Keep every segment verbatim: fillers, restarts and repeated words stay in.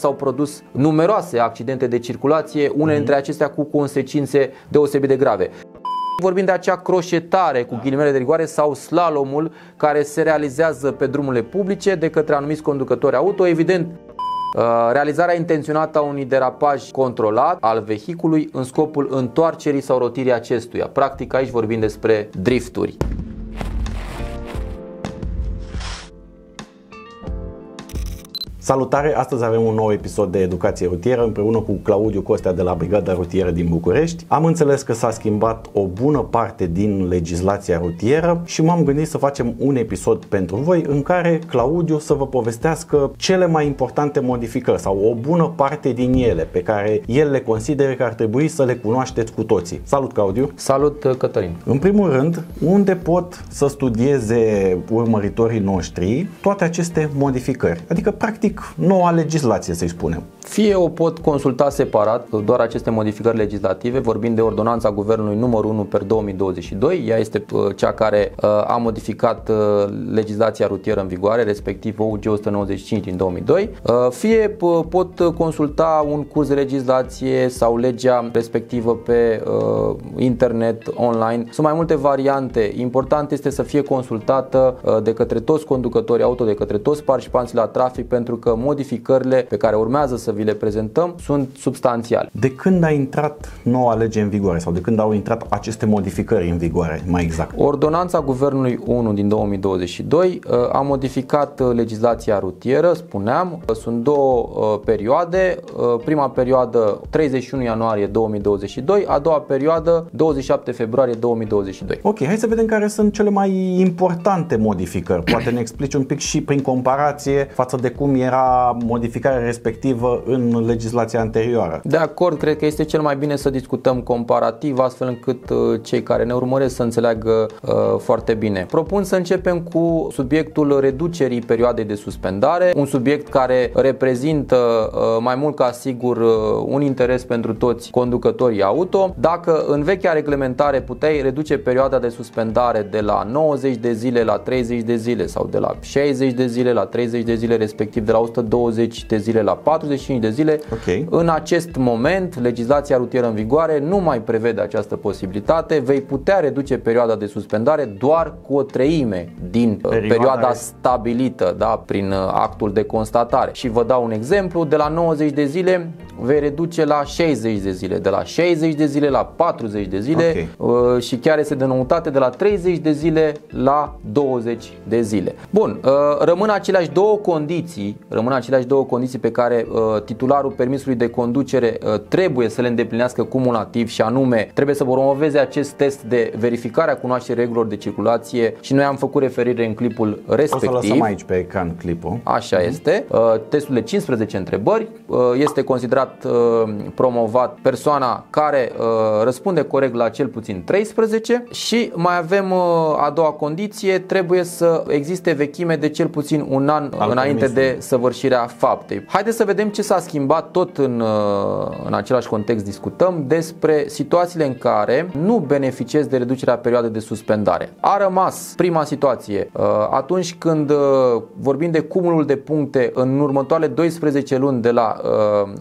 S-au produs numeroase accidente de circulație, unele dintre acestea cu consecințe deosebit de grave. Vorbim de acea croșetare cu ghilimele de rigoare sau slalomul care se realizează pe drumurile publice de către anumiți conducători auto, evident. Realizarea intenționată a unui derapaj controlat al vehiculului în scopul întoarcerii sau rotirii acestuia. Practic aici vorbim despre drifturi. Salutare! Astăzi avem un nou episod de educație rutieră împreună cu Claudiu Costea de la Brigada Rutieră din București. Am înțeles că s-a schimbat o bună parte din legislația rutieră și m-am gândit să facem un episod pentru voi în care Claudiu să vă povestească cele mai importante modificări sau o bună parte din ele pe care el le consideră că ar trebui să le cunoașteți cu toții. Salut, Claudiu! Salut, Cătălin! În primul rând, unde pot să studieze urmăritorii noștri toate aceste modificări? Adică, practic, noua legislație, să-i spunem. Fie o pot consulta separat, doar aceste modificări legislative, vorbind de ordonanța Guvernului numărul unu pe două mii douăzeci și doi, ea este cea care a modificat legislația rutieră în vigoare, respectiv O U G o sută nouăzeci și cinci din două mii doi, fie pot consulta un curs de legislație sau legea respectivă pe internet, online. Sunt mai multe variante. Important este să fie consultată de către toți conducătorii auto, de către toți participanții la trafic, pentru că modificările pe care urmează să vi le prezentăm sunt substanțiale. De când a intrat noua lege în vigoare sau de când au intrat aceste modificări în vigoare, mai exact? Ordonanța Guvernului unu din două mii douăzeci și doi a modificat legislația rutieră, spuneam. Sunt două perioade. Prima perioadă treizeci și unu ianuarie două mii douăzeci și doi, a doua perioadă douăzeci și șapte februarie două mii douăzeci și doi. Ok, hai să vedem care sunt cele mai importante modificări. Poate ne explici un pic și prin comparație față de cum era modificarea respectivă în legislația anterioară. De acord, cred că este cel mai bine să discutăm comparativ, astfel încât cei care ne urmăresc să înțeleagă uh, foarte bine. Propun să începem cu subiectul reducerii perioadei de suspendare, un subiect care reprezintă uh, mai mult ca sigur uh, un interes pentru toți conducătorii auto. Dacă în vechea reglementare puteai reduce perioada de suspendare de la nouăzeci de zile la treizeci de zile sau de la șaizeci de zile la treizeci de zile, respectiv de la o sută douăzeci de zile la patruzeci și cinci de zile. Okay. În acest moment, legislația rutieră în vigoare nu mai prevede această posibilitate. Vei putea reduce perioada de suspendare doar cu o treime din perioada, perioada stabilită, da, prin actul de constatare. Și vă dau un exemplu, de la nouăzeci de zile vei reduce la șaizeci de zile, de la șaizeci de zile la patruzeci de zile. Okay. Și chiar este de noutate, de la treizeci de zile la douăzeci de zile. Bun, rămân aceleași două condiții Rămân aceleași două condiții pe care uh, titularul permisului de conducere uh, trebuie să le îndeplinească cumulativ, și anume trebuie să promoveze acest test de verificare a cunoașterii regulilor de circulație, și noi am făcut referire în clipul respectiv. O să lăsăm aici pe ecran clipul. Așa este. Uh, testul de cincisprezece întrebări. Uh, este considerat uh, promovat persoana care uh, răspunde corect la cel puțin treisprezece, și mai avem uh, a doua condiție, trebuie să existe vechime de cel puțin un an Al înainte de săvârșirea faptei. Haideți să vedem ce s-a schimbat, tot în, în același context discutăm despre situațiile în care nu beneficiez de reducerea perioadei de suspendare. A rămas prima situație, atunci când vorbim de cumulul de puncte în următoarele doisprezece luni de la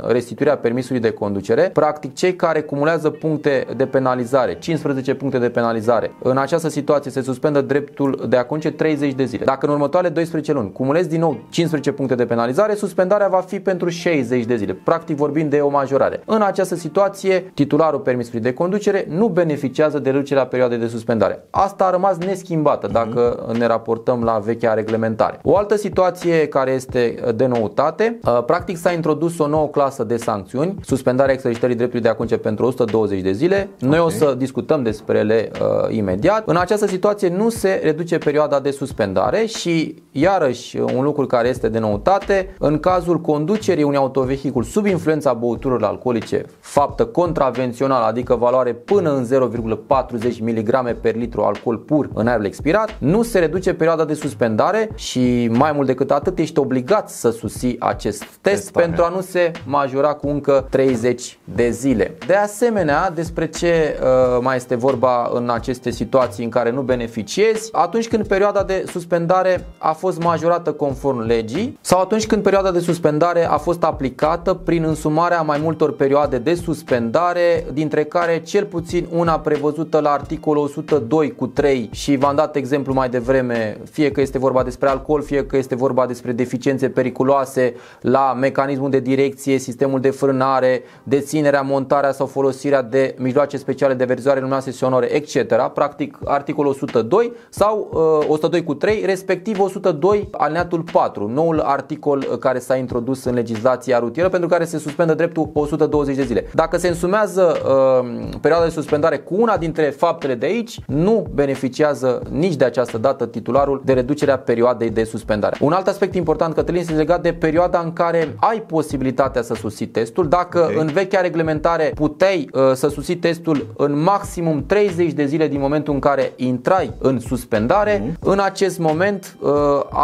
restituirea permisului de conducere, practic cei care cumulează puncte de penalizare, cincisprezece puncte de penalizare, în această situație se suspendă dreptul de a conduce treizeci de zile. Dacă în următoarele doisprezece luni cumulezi din nou cincisprezece puncte de penalizare, suspendarea va fi pentru șaizeci de zile, practic vorbim de o majorare. În această situație, titularul permisului de conducere nu beneficiază de reducerea perioadei de suspendare. Asta a rămas neschimbată dacă ne raportăm la vechea reglementare. O altă situație care este de noutate, practic s-a introdus o nouă clasă de sancțiuni, suspendarea exercitării dreptului de a conduce pentru o sută douăzeci de zile. Noi okay. o să discutăm despre ele uh, imediat. În această situație nu se reduce perioada de suspendare și iarăși un lucru care este de noutate, în cazul conducerii unui autovehicul sub influența băuturilor alcoolice, faptă contravențională, adică valoare până în zero virgulă patruzeci mg per litru alcool pur în aerul expirat, nu se reduce perioada de suspendare și mai mult decât atât, ești obligat să susții acest test Testare. pentru a nu se majora cu încă treizeci de zile. De asemenea, despre ce uh, mai este vorba în aceste situații în care nu beneficiezi? Atunci când perioada de suspendare a fost majorată conform legii sau atunci când perioada de suspendare a fost aplicată prin însumarea mai multor perioade de suspendare, dintre care cel puțin una prevăzută la articolul o sută doi cu trei, și v-am dat exemplu mai devreme, fie că este vorba despre alcool, fie că este vorba despre deficiențe periculoase la mecanismul de direcție, sistemul de frânare, deținerea, montarea sau folosirea de mijloace speciale de avertizoare luminoase, sonore, et cetera. Practic articolul o sută doi sau o sută doi cu trei, respectiv o sută doi alineatul patru, noul articol care s-a introdus în legislația rutieră, pentru care se suspendă dreptul o sută douăzeci de zile. Dacă se însumează uh, perioada de suspendare cu una dintre faptele de aici, nu beneficiază nici de această dată titularul de reducerea perioadei de suspendare. Un alt aspect important, Cătălin, este legat de perioada în care ai posibilitatea să susții testul. Dacă okay. în vechea reglementare puteai uh, să susții testul în maximum treizeci de zile din momentul în care intrai în suspendare, mm-hmm. în acest moment uh,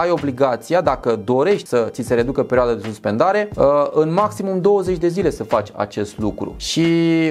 ai obligația, dacă dorești să ți se reducă perioada de suspendare, uh, în maximum douăzeci de zile să faci acest lucru. Și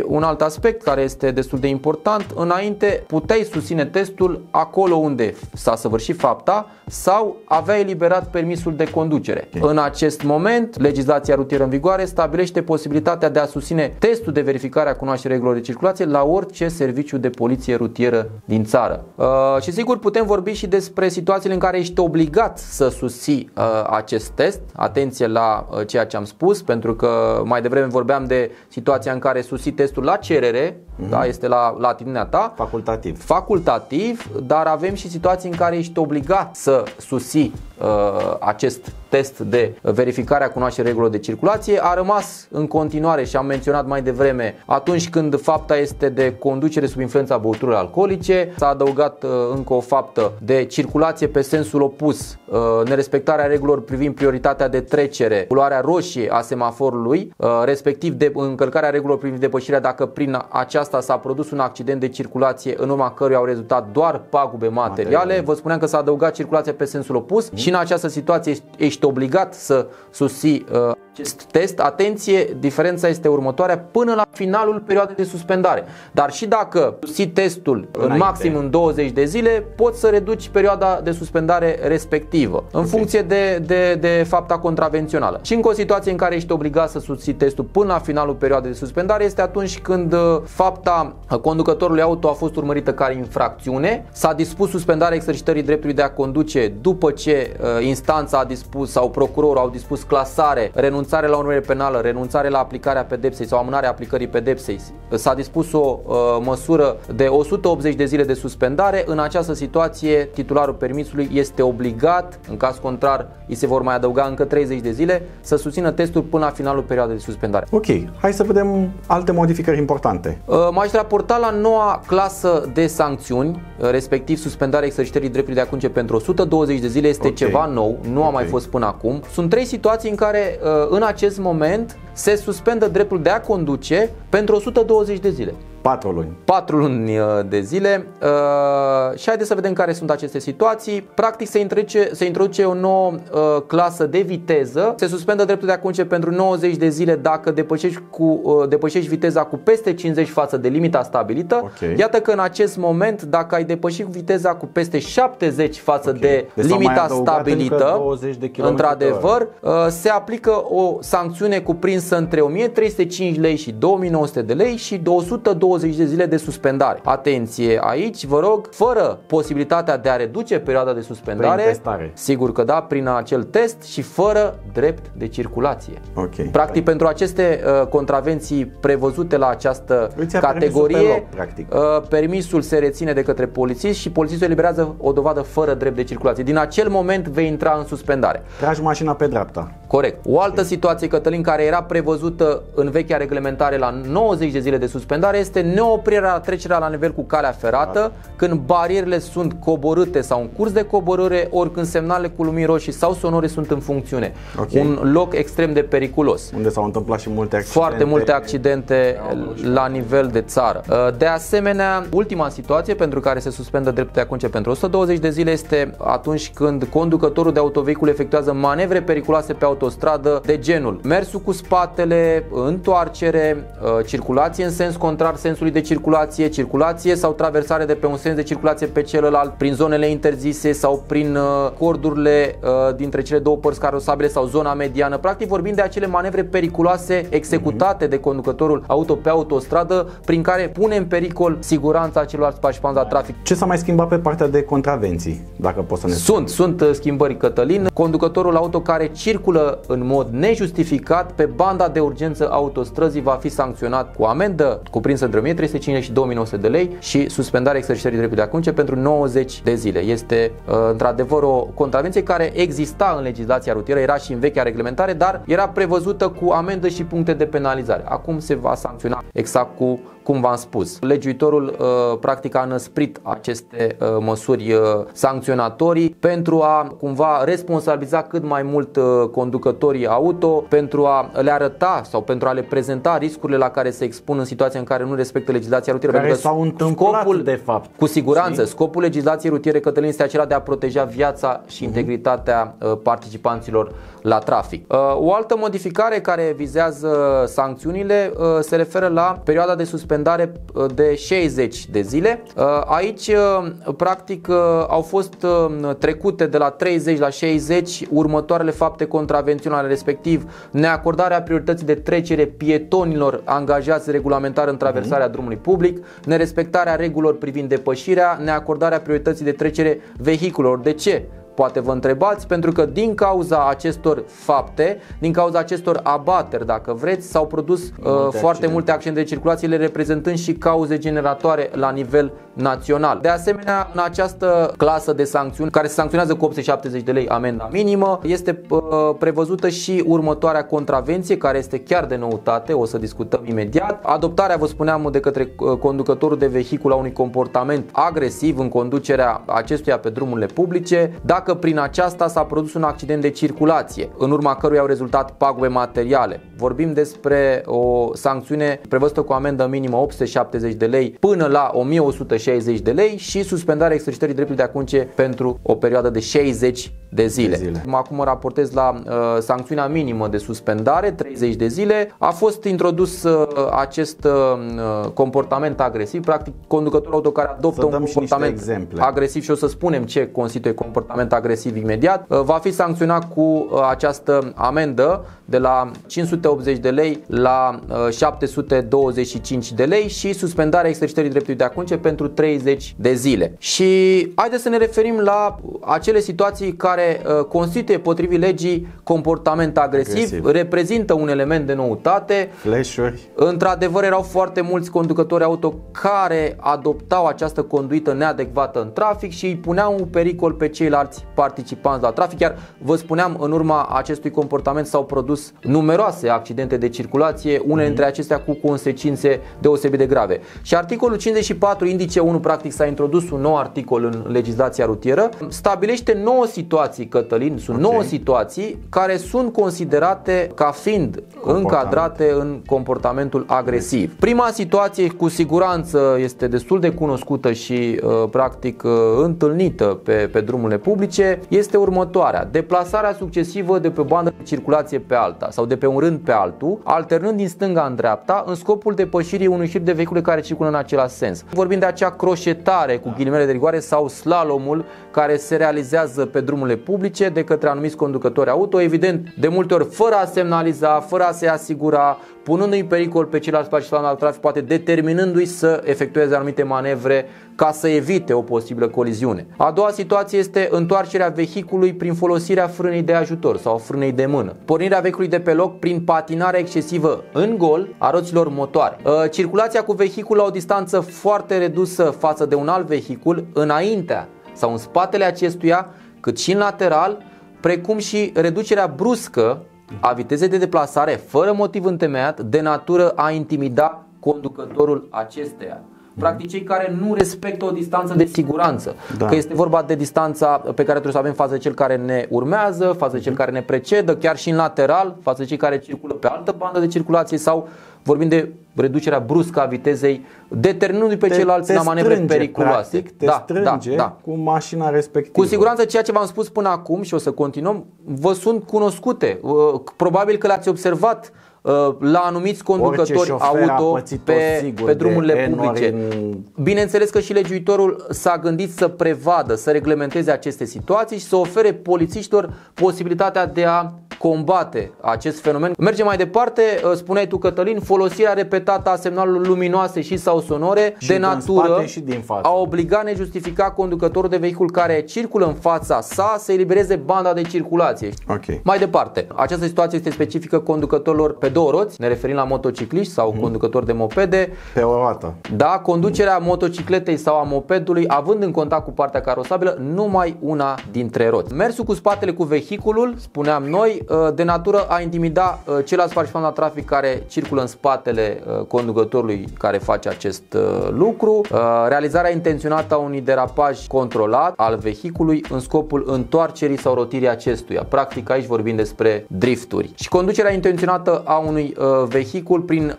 un alt aspect care este destul de important, înainte puteai susține testul acolo unde s-a săvârșit fapta sau aveai eliberat permisul de conducere. Okay. În acest moment, legislația rutieră în vigoare stabilește posibilitatea de a susține testul de verificare a cunoașterii regulilor de circulație la orice serviciu de poliție rutieră din țară. Uh, și sigur putem vorbi și despre situațiile în care ești obligat să susții uh, acest test. Atenție la uh, ceea ce am spus, pentru că mai devreme vorbeam de situația în care susții testul la cerere, mm-hmm. da, este la latitudinea ta, facultativ. Facultativ, dar avem și situații în care ești obligat să susții uh, acest test de verificare a cunoașterii regulilor de circulație. A rămas în continuare, și am menționat mai devreme, atunci când fapta este de conducere sub influența băuturilor alcoolice. S-a adăugat uh, încă o faptă de circulație pe sensul opus, uh, nerespectarea regulilor privind prioritatea de trecere, culoarea roșie a semaforului, uh, respectiv de încălcarea regulilor privind depășirea dacă prin aceasta s-a produs un accident de circulație în urma căruia au rezultat doar pagube materiale. Materiale. Vă spuneam că s-a adăugat circulația pe sensul opus mm. și în această situație ești obligat să susții uh, acest test. Atenție, diferența este următoarea: până la finalul perioadei de suspendare. Dar și dacă susții testul înainte, în maxim în douăzeci de zile, poți să reduci perioada de suspendare respectivă, în okay. funcție de, de, de fapta contravențională. Și încă o situație în care ești obligat să susții testul până la finalul perioadei de suspendare este atunci când fapta conducătorului auto a fost urmărită ca infracțiune, s-a dispus suspendarea exercitării dreptului de a conduce după ce uh, instanța a dispus sau procurorul au dispus clasare, renunțare la urmărire penală, renunțare la aplicarea pedepsei sau amânarea aplicării pedepsei, s-a dispus o uh, măsură de o sută optzeci de zile de suspendare. În această situație, titularul permisului este obligat, în caz contrar îi se vor mai adăuga încă treizeci de zile, să susțină testul până la finalul perioadei de suspendare. Ok, hai să vedem alte modificări importante. Uh, m-aș raporta la noua clasă de sancțiuni, respectiv suspendarea exercitării dreptului de a conduce pentru o sută douăzeci de zile. Este okay. ceva nou, nu okay. a mai fost până acum. Sunt trei situații în care uh, în acest moment se suspendă dreptul de a conduce pentru o sută douăzeci de zile. patru luni. patru luni de zile. Uh, și haideți să vedem care sunt aceste situații. Practic se introduce, se introduce o nouă uh, clasă de viteză. Se suspendă dreptul de a conduce pentru nouăzeci de zile dacă depășești, cu, uh, depășești viteza cu peste cincizeci față de limita stabilită. Okay. Iată că în acest moment, dacă ai depășit viteza cu peste șaptezeci față okay. de deci limita stabilită, într-adevăr, uh, se aplică o sancțiune cuprinsă între o mie trei sute cinci lei și două mii nouă sute de lei și două sute douăzeci de zile de suspendare. Atenție aici, vă rog, fără posibilitatea de a reduce perioada de suspendare, sigur că da, prin acel test, și fără drept de circulație. Okay. Practic, Hai. pentru aceste uh, contravenții prevăzute la această categorie, permisul, loc, practic. Uh, permisul se reține de către polițist și polițistul eliberează o dovadă fără drept de circulație. Din acel moment vei intra în suspendare. Tragi mașina pe dreapta. Corect. O altă okay. situație, Cătălin, care era prevăzută în vechea reglementare la nouăzeci de zile de suspendare, este neoprirea trecerea la nivel cu calea ferată, Rata. când barierele sunt coborâte sau în curs de coborâre, ori când semnalele cu lumini roșii sau sonore sunt în funcțiune. Okay. Un loc extrem de periculos, unde s-au întâmplat și multe accidente. Foarte multe accidente la nivel de țară. De asemenea, ultima situație pentru care se suspendă dreptul de a conduce pentru o sută douăzeci de zile este atunci când conducătorul de autovehicul efectuează manevre periculoase pe autostradă de genul mersul cu spatele, întoarcere, circulație în sens contrar sensului de circulație, circulație sau traversare de pe un sens de circulație pe celălalt, prin zonele interzise sau prin cordurile dintre cele două părți carosabile sau zona mediană. Practic vorbim de acele manevre periculoase executate de conducătorul auto pe autostradă, prin care pune în pericol siguranța celor participanți la trafic. Ce s-a mai schimbat pe partea de contravenții, dacă poți să ne spui? Sunt, sunt schimbări, Cătălin. Conducătorul auto care circulă în mod nejustificat pe banda de urgență autostrăzii va fi sancționat cu amendă cuprinsă între o mie trei sute cincizeci și două mii nouă sute de lei și suspendarea exercitării dreptului de a conduce pentru nouăzeci de zile. Este într-adevăr o contravenție care exista în legislația rutieră, era și în vechea reglementare, dar era prevăzută cu amendă și puncte de penalizare. Acum se va sancționa exact cu, cum v-am spus. Legiuitorul uh, practic a năsprit aceste uh, măsuri uh, sancționatorii pentru a cumva responsabiliza cât mai mult uh, conducătorii auto, pentru a le arăta sau pentru a le prezenta riscurile la care se expun în situația în care nu respectă legislația rutieră. Care s-au întâmplat, scopul, de fapt. Cu siguranță, si? scopul legislației rutiere, Cătălin, este acela de a proteja viața și uh-huh. integritatea uh, participanților la trafic. Uh, o altă modificare care vizează sancțiunile uh, se referă la perioada de suspendare de șaizeci de zile. Aici practic au fost trecute de la treizeci la șaizeci următoarele fapte contravenționale, respectiv neacordarea priorității de trecere pietonilor angajați regulamentar în traversarea drumului public, nerespectarea regulilor privind depășirea, neacordarea priorității de trecere vehiculelor. De ce? Poate vă întrebați, pentru că din cauza acestor fapte, din cauza acestor abateri, dacă vreți, s-au produs multe uh, foarte accidente. multe accidente de circulație, reprezentând și cauze generatoare la nivel național. De asemenea, în această clasă de sancțiuni, care se sancționează cu opt sute șaptezeci de lei amenda minimă, este uh, prevăzută și următoarea contravenție, care este chiar de noutate, o să discutăm imediat. Adoptarea, vă spuneam, de către conducătorul de vehicul a unui comportament agresiv în conducerea acestuia pe drumurile publice, dacă că prin aceasta s-a produs un accident de circulație, în urma căruia au rezultat pagube materiale. Vorbim despre o sancțiune prevăzută cu amendă minimă opt sute șaptezeci de lei până la o mie o sută șaizeci de lei și suspendarea exercitării dreptului de a conduce pentru o perioadă de șaizeci de zile. De zile. Acum mă raportez la uh, sancțiunea minimă de suspendare, treizeci de zile. A fost introdus uh, acest uh, comportament agresiv, practic conducătorul auto care adoptă un comportament agresiv, și o să spunem ce constituie comportament agresiv imediat, uh, va fi sancționat cu uh, această amendă de la cinci sute optzeci de lei la uh, șapte sute douăzeci și cinci de lei și suspendarea exercitării dreptului de a conduce pentru treizeci de zile. Și haideți să ne referim la acele situații care constituie potrivit legii comportament agresiv, agresiv. Reprezintă un element de noutate. Flash-uri. Într-adevăr, erau foarte mulți conducători auto care adoptau această conduită neadecvată în trafic și îi puneau în pericol pe ceilalți participanți la trafic. Iar vă spuneam, în urma acestui comportament s-au produs numeroase accidente de circulație, unele mm-hmm. dintre acestea cu consecințe deosebit de grave. Și articolul cincizeci și patru, indice unu, practic s-a introdus un nou articol în legislația rutieră, stabilește nouă situații, Cătălin, sunt okay. nouă situații care sunt considerate ca fiind încadrate în comportamentul agresiv. Prima situație, cu siguranță, este destul de cunoscută și uh, practic uh, întâlnită pe, pe drumurile publice, este următoarea: deplasarea succesivă de pe o bandă de circulație pe alta sau de pe un rând pe altul, alternând din stânga în dreapta, în scopul depășirii unui șir de vehicule care circulă în același sens. Vorbim de acea croșetare cu ghilimele de rigoare sau slalomul care se realizează pe drumurile publice de către anumiți conducători auto, evident, de multe ori fără a semnaliza, fără a se asigura, punându-i în pericol pe ceilalți participanți la trafic, poate determinându-i să efectueze anumite manevre ca să evite o posibilă coliziune. A doua situație este întoarcerea vehiculului prin folosirea frânei de ajutor sau frânei de mână, pornirea vehicului de pe loc prin patinarea excesivă în gol a roților motoare, circulația cu vehicul la o distanță foarte redusă față de un alt vehicul, înaintea sau în spatele acestuia, cât și în lateral, precum și reducerea bruscă a vitezei de deplasare fără motiv întemeiat de natură a intimida conducătorul acesteia. Practic cei care nu respectă o distanță de siguranță, da. Că este vorba de distanța pe care trebuie să avem față de cel care ne urmează, față de cel care ne precedă, chiar și în lateral, față de cei care circulă pe altă bandă de circulație, sau vorbim de reducerea bruscă a vitezei, determinându-i pe ceilalți la manevre periculoase. Te da, strânge da, da. Cu mașina respectivă. Cu siguranță ceea ce v-am spus până acum și o să continuăm, vă sunt cunoscute, probabil că le-ați observat la anumiți conducători auto pe, pe drumurile publice. Bineînțeles că și legiuitorul s-a gândit să prevadă, să reglementeze aceste situații și să ofere polițiștilor posibilitatea de a combate acest fenomen. Mergem mai departe, spuneai tu, Cătălin, folosirea repetată a semnalelor luminoase și sau sonore și de natură și din față. A obligat nejustificat conducătorul de vehicul care circulă în fața sa să elibereze banda de circulație. Okay. Mai departe, această situație este specifică conducătorilor pe două roți, ne referim la motocicliști sau hmm. conducători de mopede. Pe o roată. Da, conducerea hmm. motocicletei sau a mopedului având în contact cu partea carosabilă numai una dintre roți. Mersul cu spatele cu vehiculul, spuneam noi, de natură a intimida ceilalți participanți la trafic care circulă în spatele conducătorului care face acest lucru, realizarea intenționată a unui derapaj controlat al vehiculului în scopul întoarcerii sau rotirii acestuia. Practic aici vorbim despre drifturi. Și conducerea intenționată a unui vehicul prin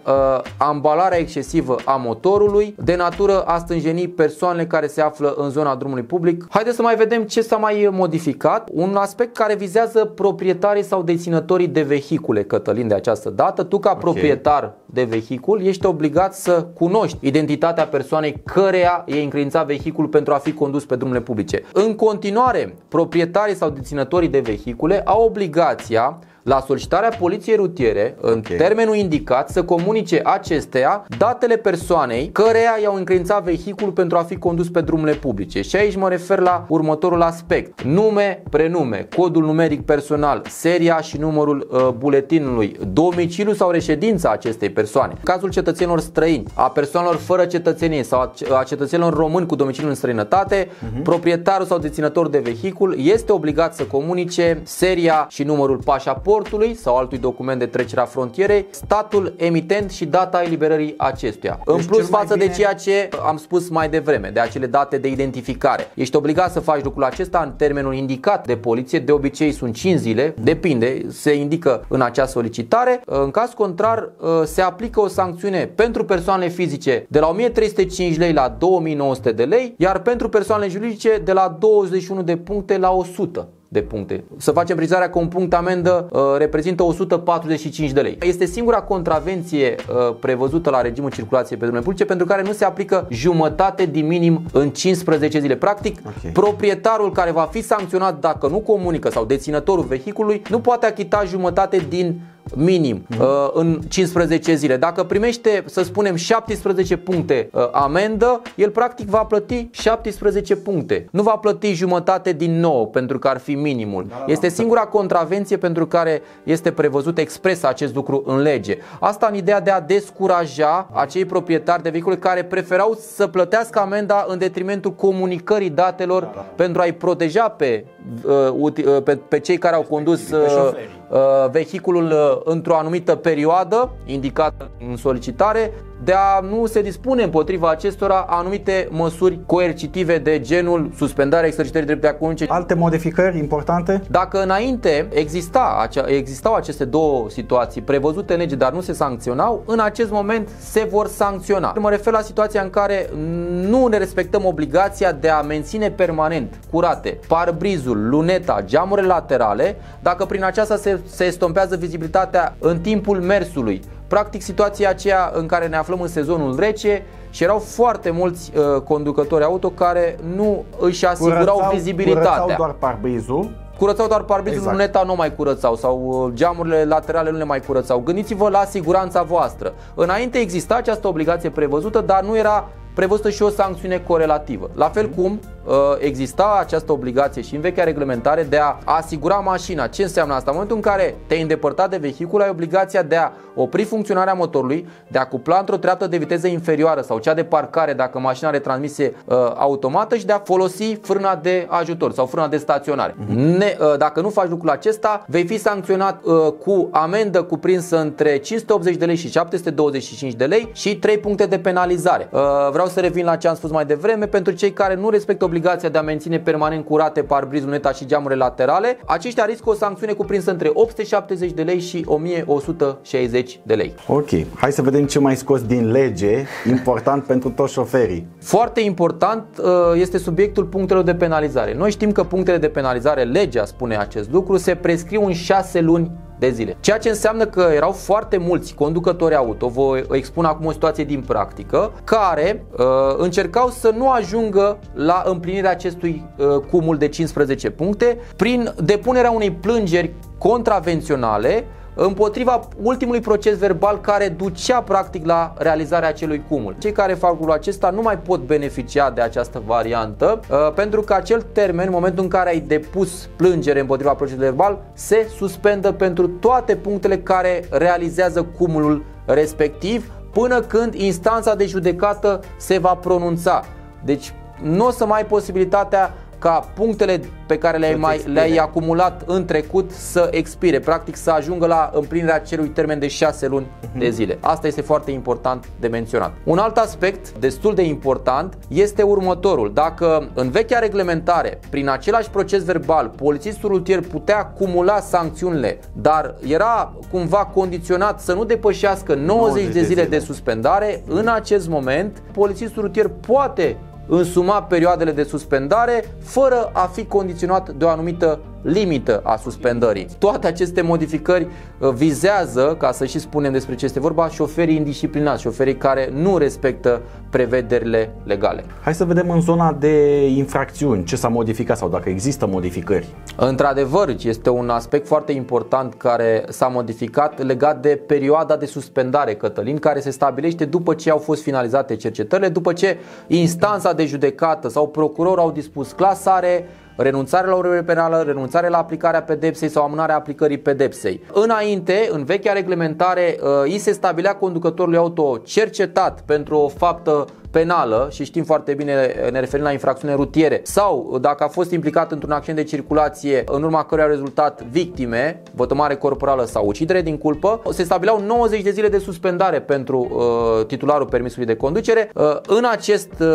ambalarea excesivă a motorului, de natură a stânjeni persoanele care se află în zona drumului public. Haideți să mai vedem ce s-a mai modificat. Un aspect care vizează proprietarii sau deținătorii de vehicule, Cătălin, de această dată. Tu ca okay. proprietar de vehicul ești obligat să cunoști identitatea persoanei căreia e încredințat vehicul pentru a fi condus pe drumurile publice. În continuare, proprietarii sau deținătorii de vehicule au obligația la solicitarea poliției rutiere, în okay. termenul indicat, să comunice acesteia datele persoanei căreia i-au încredințat vehicul pentru a fi condus pe drumurile publice. Și aici mă refer la următorul aspect: nume, prenume, codul numeric personal, seria și numărul uh, buletinului, domiciliu sau reședința acestei persoane. În cazul cetățenilor străini, a persoanelor fără cetățenie sau a cetățenilor români cu domiciliu în străinătate, uh-huh. proprietarul sau deținător de vehicul este obligat să comunice seria și numărul pașaportului sau altui document de trecere a frontierei, statul emitent și data eliberării acestuia. Deci în plus față bine... de ceea ce am spus mai devreme, de acele date de identificare. Ești obligat să faci lucrul acesta în termenul indicat de poliție, de obicei sunt cinci zile, depinde, se indică în acea solicitare. În caz contrar, se aplică o sancțiune pentru persoanele fizice de la o mie trei sute cinci lei la două mii nouă sute de lei, iar pentru persoanele juridice de la douăzeci și unu de puncte la o sută de puncte. Să facem precizarea că un punct amendă uh, reprezintă o sută patruzeci și cinci de lei. Este singura contravenție uh, prevăzută la regimul circulației pe drumurile publice pentru care nu se aplică jumătate din minim în cincisprezece zile. Practic, okay. proprietarul care va fi sancționat dacă nu comunică sau deținătorul vehiculului nu poate achita jumătate din minim mm. uh, în cincisprezece zile. Dacă primește, să spunem, șaptesprezece puncte uh, amendă, el practic va plăti șaptesprezece puncte. Nu va plăti jumătate din nouă, pentru că ar fi minimul. Da, da, este singura contravenție pentru care este prevăzut expres acest lucru în lege. Asta în ideea de a descuraja acei proprietari de vehicule care preferau să plătească amenda în detrimentul comunicării datelor da, da. pentru a-i proteja pe, uh, pe, pe cei care au condus uh, vehiculul într-o anumită perioadă indicată în solicitare, de a nu se dispune împotriva acestora anumite măsuri coercitive de genul suspendarea exercitării dreptului de a conduce. Alte modificări importante? Dacă înainte exista, existau aceste două situații prevăzute în lege, dar nu se sancționau, în acest moment se vor sancționa. Mă refer la situația în care nu ne respectăm obligația de a menține permanent curate parbrizul, luneta, geamurile laterale, dacă prin aceasta se, se estompează vizibilitatea în timpul mersului. Practic situația aceea în care ne aflăm în sezonul rece și erau foarte mulți uh, conducători auto care nu își asigurau curățau, vizibilitatea. Curățau doar parbrizul. Curățau doar parbrizul, exact. Luneta nu mai curățau sau geamurile laterale nu le mai curățau. Gândiți-vă la siguranța voastră. Înainte exista această obligație prevăzută, dar nu era prevăzută și o sancțiune corelativă. La fel cum exista această obligație și în vechea reglementare de a asigura mașina. Ce înseamnă asta? În momentul în care te-ai îndepărtat de vehicul, ai obligația de a opri funcționarea motorului, de a cupla într-o treaptă de viteză inferioară sau cea de parcare dacă mașina are transmisie uh, automată și de a folosi frâna de ajutor sau frâna de staționare. Ne, uh, dacă nu faci lucrul acesta, vei fi sancționat uh, cu amendă cuprinsă între cinci sute optzeci de lei și șapte sute douăzeci și cinci de lei și trei puncte de penalizare. Uh, vreau să revin la ce am spus mai devreme. Pentru cei care nu respectă obligația de a menține permanent curate parbrizul, luneta și geamurile laterale, aceștia riscă o sancțiune cuprinsă între opt sute șaptezeci de lei și o mie o sută șaizeci de lei. Ok, hai să vedem ce mai scos din lege, important pentru toți șoferii. Foarte important este subiectul punctelor de penalizare. Noi știm că punctele de penalizare, legea spune acest lucru, se prescriu în șase luni de zile. Ceea ce înseamnă că erau foarte mulți conducători auto, vă expun acum o situație din practică, care uh, încercau să nu ajungă la împlinirea acestui uh, cumul de cincisprezece puncte prin depunerea unei plângeri contravenționale împotriva ultimului proces verbal care ducea practic la realizarea acelui cumul. Cei care fac lucrul acesta nu mai pot beneficia de această variantă, pentru că acel termen, în momentul în care ai depus plângere împotriva procesului verbal, se suspendă pentru toate punctele care realizează cumulul respectiv, până când instanța de judecată se va pronunța. Deci nu o să mai ai posibilitatea ca punctele pe care le-ai mai le-ai acumulat în trecut să expire, practic să ajungă la împlinirea acelui termen de șase luni de zile. Asta este foarte important de menționat. Un alt aspect destul de important este următorul. Dacă în vechea reglementare, prin același proces verbal, polițistul rutier putea acumula sancțiunile, dar era cumva condiționat să nu depășească nouăzeci de zile de suspendare, în acest moment polițistul rutier poate însuma perioadele de suspendare fără a fi condiționat de o anumită limită a suspendării. Toate aceste modificări vizează, ca să și spunem despre ce este vorba, șoferii indisciplinați, șoferii care nu respectă prevederile legale. Hai să vedem în zona de infracțiuni ce s-a modificat sau dacă există modificări. Într-adevăr, este un aspect foarte important care s-a modificat legat de perioada de suspendare, Cătălin, care se stabilește după ce au fost finalizate cercetările, după ce instanța de judecată sau procuror au dispus clasare, renunțare la urmărire penală, renunțare la aplicarea pedepsei sau amânarea aplicării pedepsei. Înainte, în vechea reglementare, îi se stabilea conducătorului auto cercetat pentru o faptă penală, și știm foarte bine, ne referim la infracțiune rutiere, sau dacă a fost implicat într-un accident de circulație în urma căruia au rezultat victime, vătămare corporală sau ucidere din culpă, se stabileau nouăzeci de zile de suspendare pentru uh, titularul permisului de conducere. Uh, în acest uh,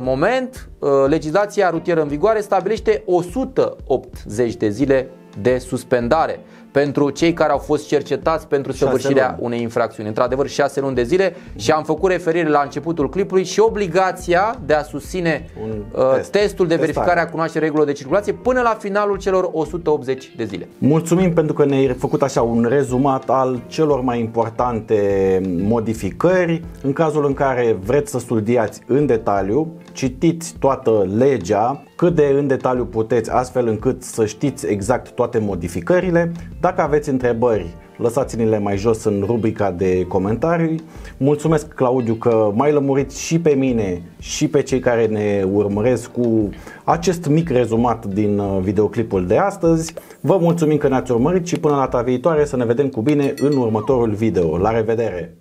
moment, uh, legislația rutieră în vigoare stabilește o sută optzeci de zile de suspendare pentru cei care au fost cercetați pentru săvârșirea unei infracțiuni. Într-adevăr, șase luni de zile, și am făcut referire la începutul clipului și obligația de a susține uh, test, testul de verificare a cunoașterii regulilor de circulație până la finalul celor o sută optzeci de zile. Mulțumim pentru că ne-ai făcut așa un rezumat al celor mai importante modificări. În cazul în care vreți să studiați în detaliu, citiți toată legea cât de în detaliu puteți, astfel încât să știți exact toate modificările. Dacă aveți întrebări, lăsați-le mai jos în rubrica de comentarii. Mulțumesc, Claudiu, că m-ai lămurit și pe mine și pe cei care ne urmăresc cu acest mic rezumat din videoclipul de astăzi. Vă mulțumim că ne-ați urmărit și până data viitoare să ne vedem cu bine în următorul video. La revedere!